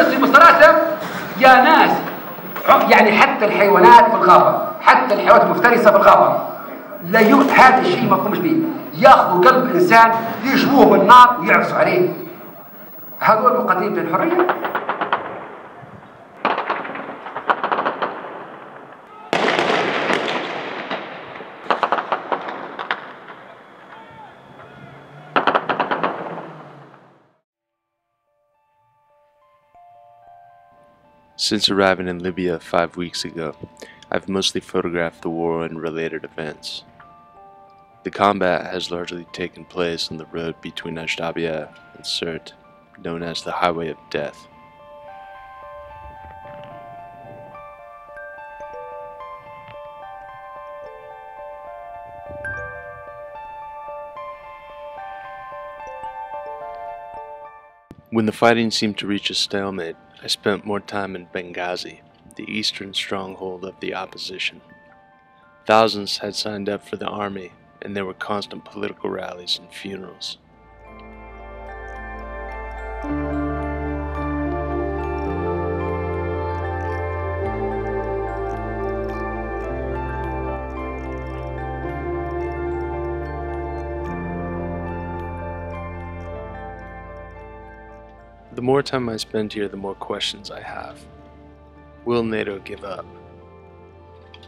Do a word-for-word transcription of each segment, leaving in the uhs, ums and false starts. بس بصراحة يا ناس، يعني حتى الحيوانات في الغابة، حتى الحيوانات المفترسة في الغابة لا يؤ... هذا الشيء ما تقومش به، ياخذوا قلب انسان يشبوه بالنار ويعرسوا عليه. هذول مقاتلين للحرية. Since arriving in Libya five weeks ago, I've mostly photographed the war and related events. The combat has largely taken place on the road between Ajdabiya and Sirte, known as the Highway of Death. When the fighting seemed to reach a stalemate, I spent more time in Benghazi, the eastern stronghold of the opposition. Thousands had signed up for the army, and there were constant political rallies and funerals. The more time I spend here, the more questions I have. Will NATO give up?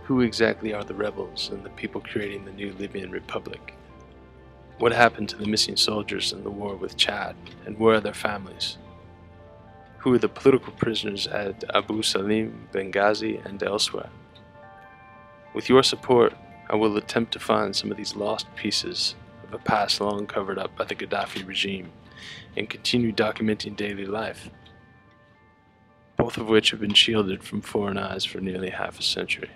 Who exactly are the rebels and the people creating the new Libyan Republic? What happened to the missing soldiers in the war with Chad, and where are their families? Who are the political prisoners at Abu Salim, Benghazi, and elsewhere? With your support, I will attempt to find some of these lost pieces of a past long covered up by the Gaddafi regime, and continue documenting daily life, both of which have been shielded from foreign eyes for nearly half a century.